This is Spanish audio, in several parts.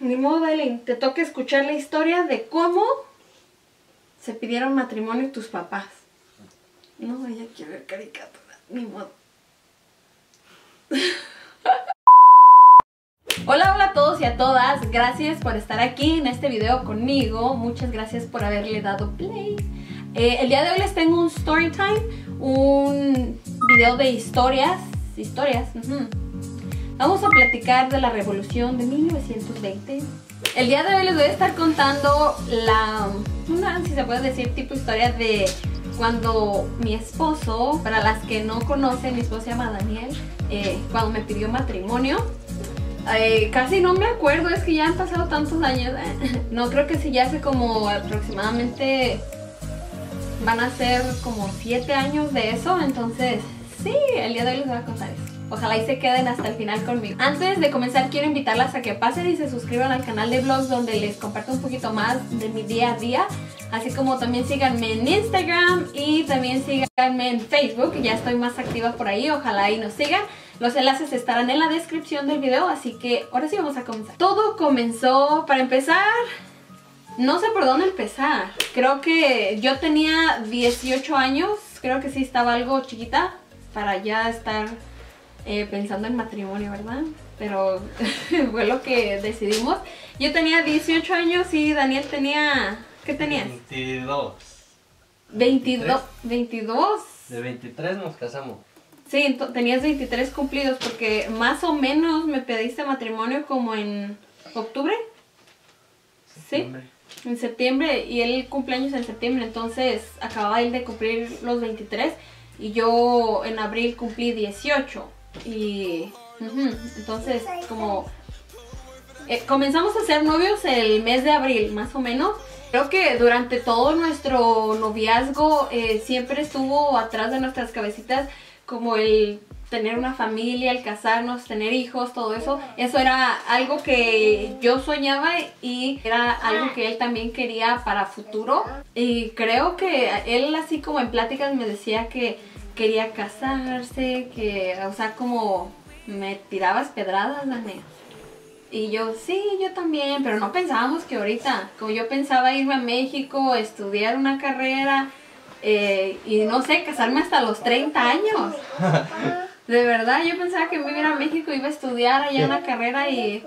Ni modo, Aileen, te toca escuchar la historia de cómo se pidieron matrimonio tus papás. No, ella quiere ver caricatura, ni modo. Hola, hola a todos y a todas. Gracias por estar aquí en este video conmigo. Muchas gracias por haberle dado play. El día de hoy les tengo un story time, un video de historias. Vamos a platicar de la revolución de 1920. El día de hoy les voy a estar contando una, si se puede decir, tipo historia de cuando mi esposo, para las que no conocen, mi esposo se llama Daniel, cuando me pidió matrimonio. Casi no me acuerdo, es que ya han pasado tantos años. No, creo que sí, ya hace como aproximadamente, van a ser como 7 años de eso. Entonces, sí, el día de hoy les voy a contar eso. Ojalá y se queden hasta el final conmigo. Antes de comenzar, quiero invitarlas a que pasen y se suscriban al canal de vlogs, donde les comparto un poquito más de mi día a día. Así como también síganme en Instagram y también síganme en Facebook. Ya estoy más activa por ahí, ojalá y nos sigan. Los enlaces estarán en la descripción del video, así que ahora sí vamos a comenzar. Todo comenzó, para empezar, no sé por dónde empezar. Creo que yo tenía 18 años, creo que sí estaba algo chiquita para ya estar... pensando en matrimonio, ¿verdad? Pero fue lo que decidimos. Yo tenía 18 años y Daniel tenía... ¿Qué tenías? 22. 22. 22. De 23 nos casamos. Sí, tenías 23 cumplidos, porque más o menos me pediste matrimonio como en octubre. Septiembre. Sí, en septiembre, y él cumpleaños en septiembre, entonces acababa él de cumplir los 23 y yo en abril cumplí 18. Y entonces como comenzamos a ser novios el mes de abril más o menos. Creo que durante todo nuestro noviazgo siempre estuvo atrás de nuestras cabecitas como el tener una familia, el casarnos, tener hijos, todo eso. Eso era algo que yo soñaba y era algo que él también quería para futuro. Y creo que él así como en pláticas me decía que quería casarse, que, o sea, como me tirabas pedradas, Daniel. Y yo, sí, yo también, pero no pensábamos que ahorita, como yo pensaba irme a México, estudiar una carrera, y no sé, casarme hasta los 30 años. De verdad, yo pensaba que me iba a México, iba a estudiar allá una carrera y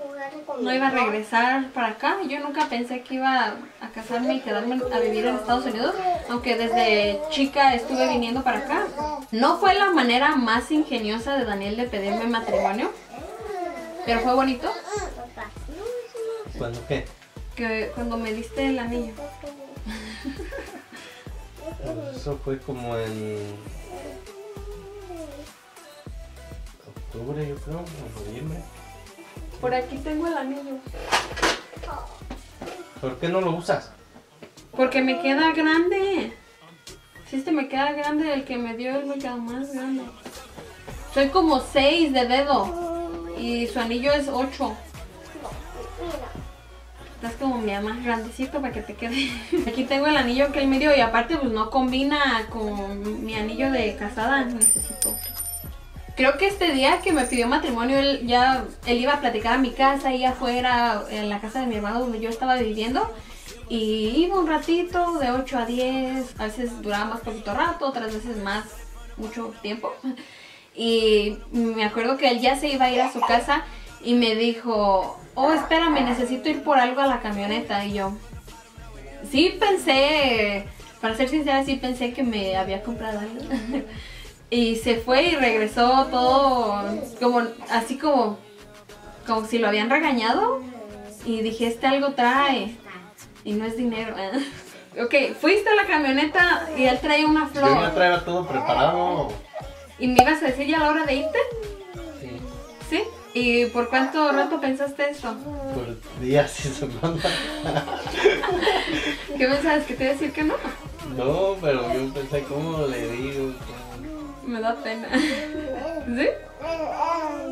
no iba a regresar para acá. Yo nunca pensé que iba a casarme y quedarme a vivir en Estados Unidos, aunque desde chica estuve viniendo para acá. No fue la manera más ingeniosa de Daniel de pedirme matrimonio, pero fue bonito. ¿Cuándo qué? Que cuando me diste el anillo. Eso fue como en... octubre, yo creo, o noviembre. Por aquí tengo el anillo. ¿Por qué no lo usas? Porque me queda grande. Si este me queda grande, el que me dio él me queda más grande. Soy como 6 de dedo y su anillo es 8. Estás como mi más grandecito para que te quede. Aquí tengo el anillo que él me dio y aparte pues no combina con mi anillo de casada. Necesito otro. Creo que este día que me pidió matrimonio, él iba a platicar a mi casa, ahí afuera, en la casa de mi hermano donde yo estaba viviendo. Y iba un ratito, de 8 a 10, a veces duraba más poquito rato, otras veces más, mucho tiempo. Y me acuerdo que él ya se iba a ir a su casa y me dijo, oh, espérame, necesito ir por algo a la camioneta. Y yo, sí pensé, para ser sincera, sí pensé que me había comprado algo. Y se fue y regresó todo como así como si lo habían regañado. Y dije, este algo trae. Y no es dinero. Ok, fuiste a la camioneta y él traía una flor. Yo ya traía todo preparado. ¿Y me ibas a decir ya a la hora de irte? Sí. ¿Sí? ¿Y por cuánto rato pensaste eso? Por días y semanas. ¿Qué pensabas? ¿Que te iba a decir que no? No, pero yo pensé, ¿cómo le digo? Me da pena. ¿Sí?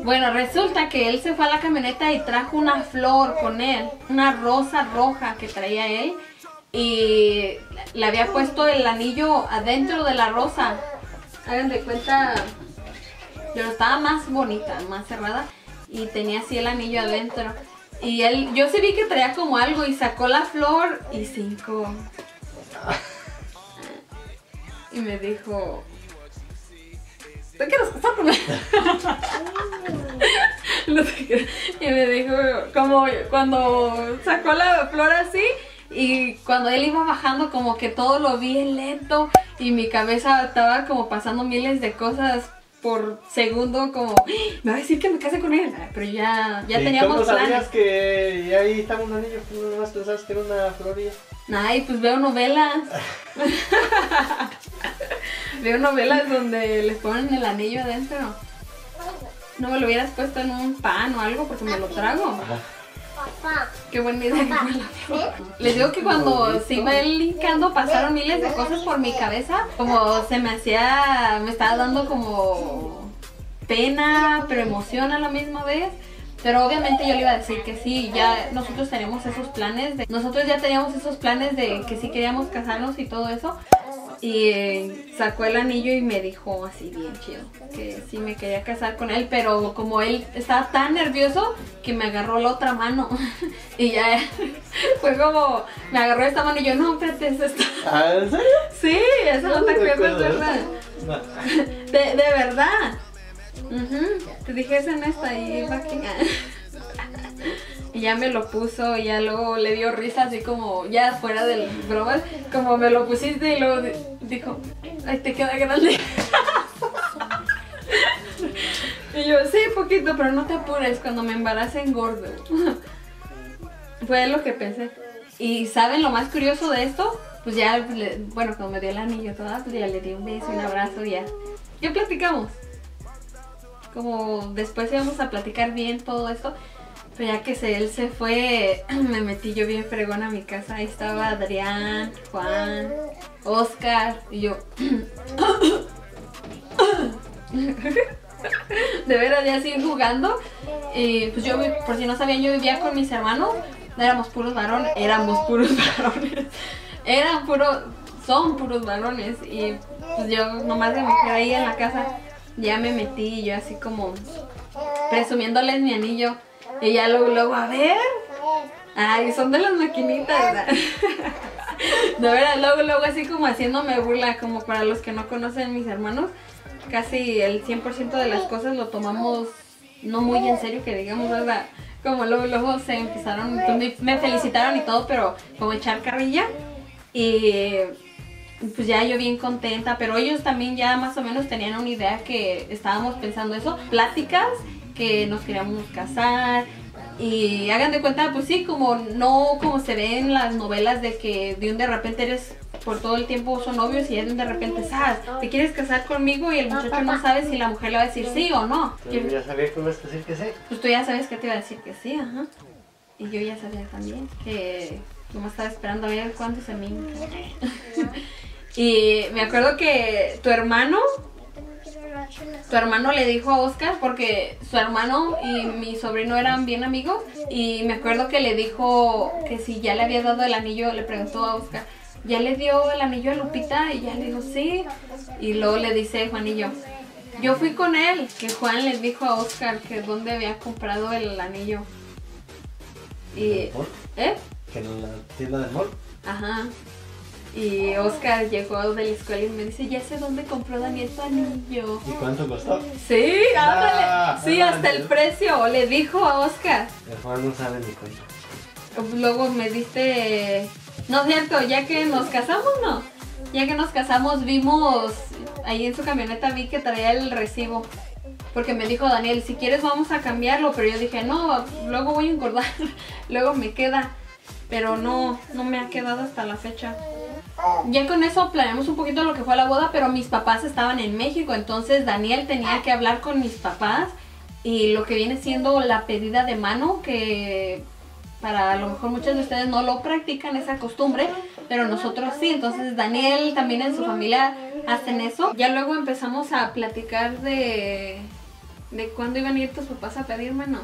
Bueno, resulta que él se fue a la camioneta y trajo una flor con él, una rosa roja que traía él, y le había puesto el anillo adentro de la rosa. Hagan de cuenta, pero estaba más bonita, más cerrada, y tenía así el anillo adentro. Y él, yo sí vi que traía como algo y sacó la flor y 5. Y me dijo, ¿te quieres casar conmigo? Y me dijo, como cuando sacó la flor así, y cuando él iba bajando como que todo lo vi lento y mi cabeza estaba como pasando miles de cosas por segundo, como me va a decir que me case con él, pero ya teníamos planes. ¿Cómo sabías que ahí estaba un anillo? ¿No más pensabas que era una florilla? Ay, pues veo novelas. Veo novelas donde les ponen el anillo adentro. No me lo hubieras puesto en un pan o algo porque me lo trago. Papá. Qué buena idea. Les digo que cuando se iba linkando pasaron miles de cosas por mi cabeza. Como se me hacía, me estaba dando como pena, pero emoción a la misma vez. Pero obviamente yo le iba a decir que sí, ya nosotros teníamos esos planes. De que sí queríamos casarnos y todo eso. Y sacó el anillo y me dijo así bien chido que sí me quería casar con él, pero como él estaba tan nervioso que me agarró la otra mano. Y ya fue como, me agarró esta mano y yo, no, espérate, eso está... ¿Ah, en serio? Sí, eso no te acuerdas, ¿verdad? No. De verdad. Te dije eso en esta y va aquí. Y ya me lo puso, ya luego le dio risa así como, ya fuera del bromas, como me lo pusiste y luego dijo, ay, te queda grande. Y yo, sí, poquito, pero no te apures, cuando me embarace engordo. Fue lo que pensé. Y ¿saben lo más curioso de esto? Pues ya, bueno, cuando me dio el anillo toda, pues ya le di un beso, un abrazo, ya. Ya platicamos. Como después íbamos a platicar bien todo esto. Pero ya que él se fue, me metí yo bien fregona a mi casa. Ahí estaba Adrián, Juan, Oscar y yo. De veras, ya así jugando. Y pues yo, por si no sabían, yo vivía con mis hermanos. Son puros varones. Y pues yo nomás de mujer ahí en la casa. Ya me metí y yo así como presumiéndoles mi anillo. Y ya luego, a ver. Ay, son de las maquinitas, ¿verdad? De verdad, luego así como haciéndome burla, como para los que no conocen mis hermanos. Casi el 100% de las cosas lo tomamos no muy en serio, que digamos, ¿verdad? Como luego se empezaron, me felicitaron y todo, pero como echar carrilla. Y pues ya yo bien contenta, pero ellos también ya más o menos tenían una idea que estábamos pensando eso. Pláticas que nos queríamos casar y hagan de cuenta, pues sí, como no como se ve en las novelas de que de un de repente eres por todo el tiempo son novios y de repente, ¿sabes? ¿Te quieres casar conmigo? Y el muchacho no sabe si la mujer le va a decir sí o no. Yo ya sabía que ibas a decir que sí. Pues tú ya sabes que te iba a decir que sí, ajá. Y yo ya sabía también que nomás estaba esperando a ver cuánto se me inclinaba. Y me acuerdo que tu hermano le dijo a Oscar, porque su hermano y mi sobrino eran bien amigos, y me acuerdo que le dijo que si ya le había dado el anillo, le preguntó a Oscar, ¿ya le dio el anillo a Lupita? Y ya le dijo sí, y luego le dice Juanillo, yo fui con él, que Juan les dijo a Oscar que dónde había comprado el anillo. Y, ¿eh? Que en la tienda del mall. Ajá. Y Oscar llegó de la escuela y me dice, ya sé dónde compró Daniel tu anillo. ¿Y cuánto costó? Sí, ándale. Sí, hasta el precio, le dijo a Oscar. El Juan no sabe ni cuánto. Luego me diste, no es cierto, ya que nos casamos, ¿no? Ya que nos casamos vimos, ahí en su camioneta vi que traía el recibo. Porque me dijo Daniel, si quieres vamos a cambiarlo, pero yo dije, no, luego voy a engordar, luego me queda. Pero no me ha quedado hasta la fecha. Ya con eso planeamos un poquito lo que fue la boda, pero mis papás estaban en México, entonces Daniel tenía que hablar con mis papás y lo que viene siendo la pedida de mano, que para a lo mejor muchos de ustedes no lo practican esa costumbre, pero nosotros sí, entonces Daniel también en su familia hacen eso. Ya luego empezamos a platicar de cuándo iban a ir tus papás a pedir mano.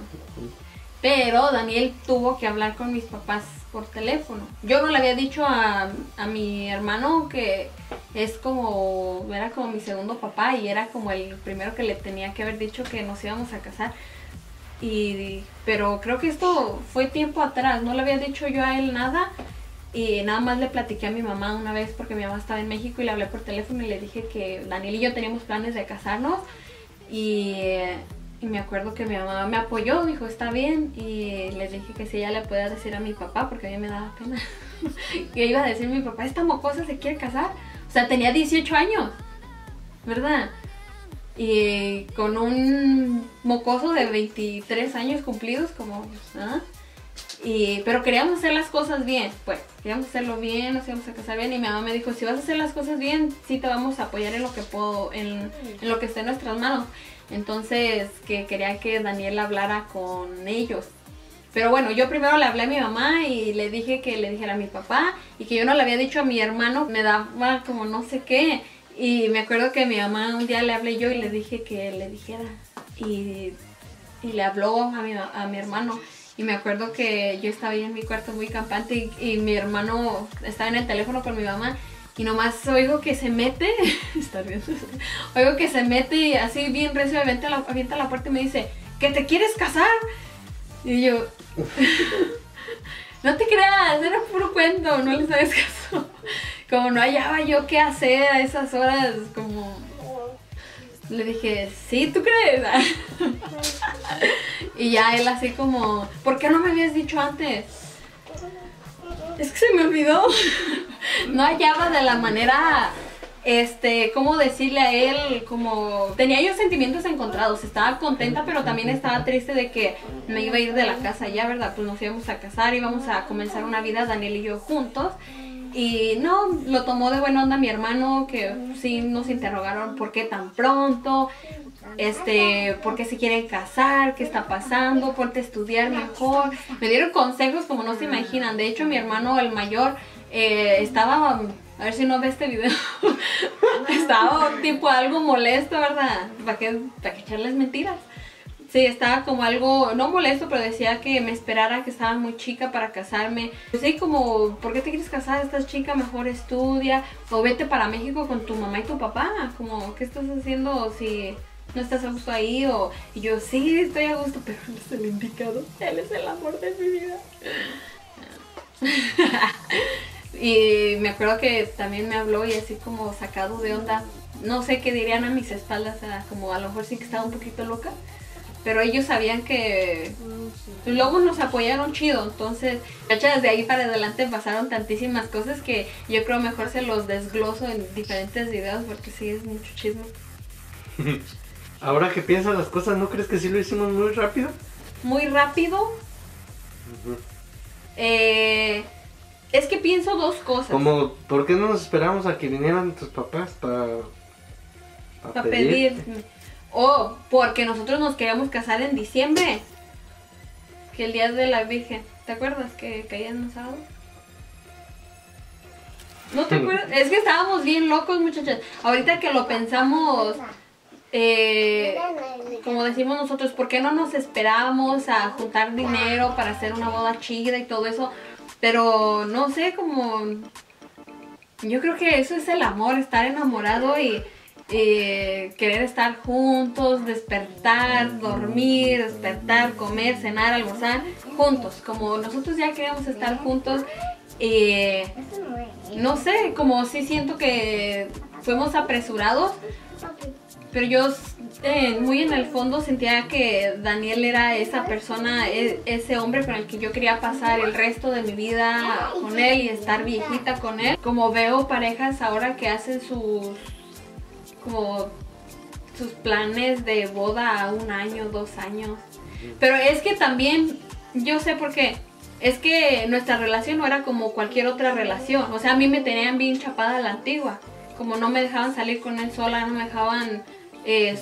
Pero Daniel tuvo que hablar con mis papás por teléfono. Yo no le había dicho a mi hermano que era como mi segundo papá y era como el primero que le tenía que haber dicho que nos íbamos a casar. Pero creo que esto fue tiempo atrás, no le había dicho yo a él nada. Y nada más le platiqué a mi mamá una vez porque mi mamá estaba en México y le hablé por teléfono y le dije que Daniel y yo teníamos planes de casarnos. Y me acuerdo que mi mamá me apoyó, dijo está bien, y les dije que si ella le podía decir a mi papá porque a mí me daba pena. Y iba a decir mi papá, esta mocosa se quiere casar. O sea, tenía 18 años, ¿verdad? Y con un mocoso de 23 años cumplidos, como... ¿ah? Pero queríamos hacer las cosas bien, pues, queríamos hacerlo bien, nos íbamos a casar bien. Y mi mamá me dijo, si vas a hacer las cosas bien, sí te vamos a apoyar en lo que puedo, en lo que esté en nuestras manos. Entonces, que quería que Daniel hablara con ellos. Pero bueno, yo primero le hablé a mi mamá y le dije que le dijera a mi papá y que yo no le había dicho a mi hermano, me daba como no sé qué. Y me acuerdo que mi mamá un día le hablé yo y le dije que le dijera. Y le habló a mi hermano. Y me acuerdo que yo estaba ahí en mi cuarto muy campante y mi hermano estaba en el teléfono con mi mamá y nomás oigo que se mete, está bien, oigo que se mete y así bien recio avienta la puerta y me dice, ¿que te quieres casar? Y yo, no te creas, era puro cuento, no les sabes caso. Como no hallaba yo qué hacer a esas horas, como... Le dije, sí, ¿tú crees? Y ya él así como, ¿por qué no me habías dicho antes? Es que se me olvidó. No hallaba de la manera, cómo decirle a él, como... Tenía yo sentimientos encontrados, estaba contenta, pero también estaba triste de que me iba a ir de la casa ya, ¿verdad? Pues nos íbamos a casar, íbamos a comenzar una vida, Daniel y yo juntos. Y no, lo tomó de buena onda mi hermano, que sí nos interrogaron por qué tan pronto, por qué se quieren casar, qué está pasando, ponte a estudiar mejor. Me dieron consejos como no se imaginan. De hecho, mi hermano, el mayor, estaba, a ver si no ve este video, estaba tipo algo molesto, ¿verdad? ¿Para qué echarles mentiras? Sí, estaba como algo, no molesto, pero decía que me esperara, que estaba muy chica para casarme. Sí, como, ¿por qué te quieres casar? Estás chica, mejor estudia. O vete para México con tu mamá y tu papá. Como, ¿qué estás haciendo si no estás a gusto ahí? Y yo, sí, estoy a gusto, pero él es el indicado. Él es el amor de mi vida. Y me acuerdo que también me habló y así como sacado de onda. No sé qué dirían a mis espaldas, como a lo mejor sí que estaba un poquito loca. Pero ellos sabían que luego nos apoyaron chido, entonces desde ahí para adelante pasaron tantísimas cosas que yo creo mejor se los desgloso en diferentes videos porque sí es mucho chisme. Ahora que piensas las cosas, ¿no crees que sí lo hicimos muy rápido? Muy rápido. Es que pienso dos cosas. Como, ¿por qué no nos esperamos a que vinieran tus papás para pedirme? Oh, porque nosotros nos queríamos casar en diciembre, que el día de la Virgen, ¿te acuerdas que caía en un sábado? ¿No te acuerdas? Es que estábamos bien locos, muchachas. Ahorita que lo pensamos, como decimos nosotros, ¿por qué no nos esperamos a juntar dinero para hacer una boda chida y todo eso? Pero no sé, como... Yo creo que eso es el amor, estar enamorado y... querer estar juntos, despertar, dormir, despertar, comer, cenar, almorzar, juntos, como nosotros ya queremos estar juntos. No sé, como sí siento que fuimos apresurados, pero yo muy en el fondo sentía que Daniel era esa persona, ese hombre con el que yo quería pasar el resto de mi vida con él y estar viejita con él. Como veo parejas ahora que hacen sus planes de boda a 1 año, 2 años. Pero es que también, yo sé por qué, es que nuestra relación no era como cualquier otra relación. O sea, a mí me tenían bien chapada la antigua. Como no me dejaban salir con él sola, no me dejaban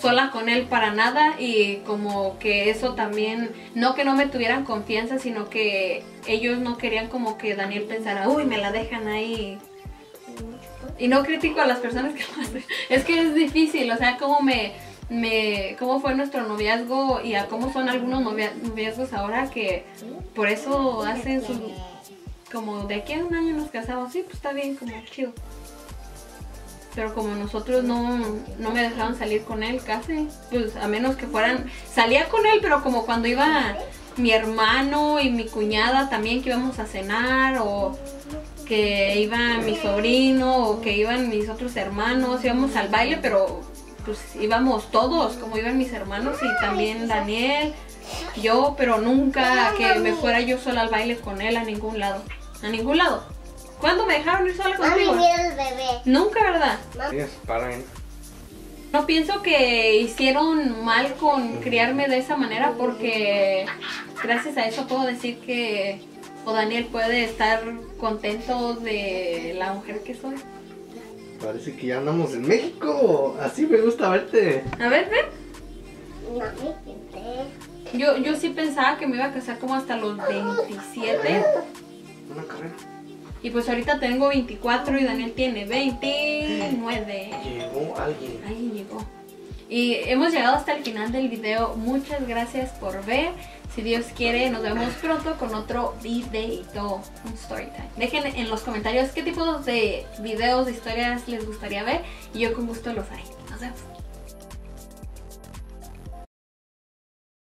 sola con él para nada. Y como que eso también, no que no me tuvieran confianza, sino que ellos no querían como que Daniel pensara, uy, me la dejan ahí. Y no critico a las personas que lo hacen. Es que es difícil, o sea, cómo fue nuestro noviazgo y a cómo son algunos noviazgos ahora que por eso hacen su... Como de aquí a 1 año nos casamos, sí, pues está bien, como chido. Pero como nosotros no me dejaron salir con él casi, pues a menos que fueran... Salía con él, pero como cuando iba mi hermano y mi cuñada también, que íbamos a cenar, o que iba mi sobrino, o que iban mis otros hermanos, íbamos al baile, pero pues íbamos todos, como iban mis hermanos y también Daniel, yo, pero nunca que me fuera yo sola al baile con él a ningún lado, a ningún lado. ¿Cuándo me dejaron ir sola contigo? Bebé. Nunca, ¿verdad? No pienso que hicieron mal con criarme de esa manera, porque gracias a eso puedo decir que o Daniel puede estar contento de la mujer que soy. Parece que ya andamos en México. Así me gusta verte. A ver, ven. No, yo sí pensaba que me iba a casar como hasta los 27. Una carrera. Y pues ahorita tengo 24 y Daniel tiene 29. Llegó alguien. Alguien llegó. Y hemos llegado hasta el final del video. Muchas gracias por ver. Si Dios quiere, nos vemos pronto con otro videito. Un story time. Dejen en los comentarios qué tipos de videos, de historias les gustaría ver. Y yo con gusto los haré. Nos vemos.